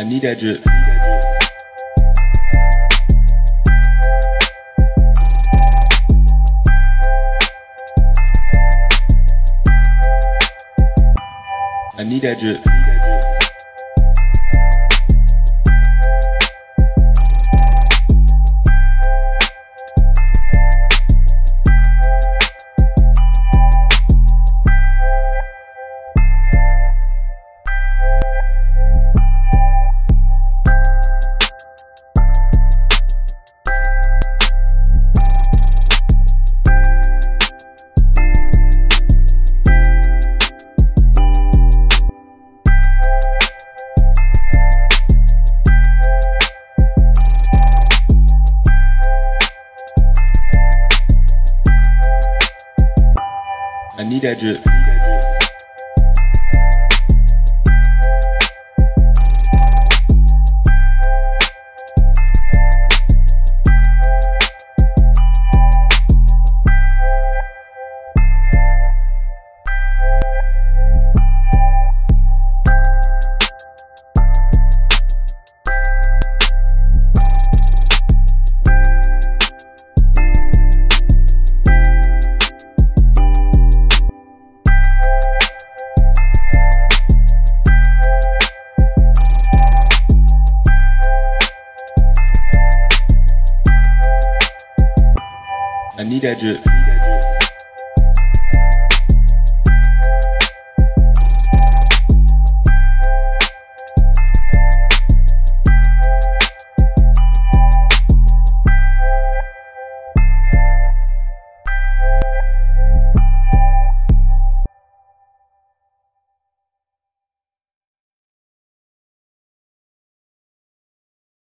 I need that drip. I need that drip. I need that drip. I need that drip.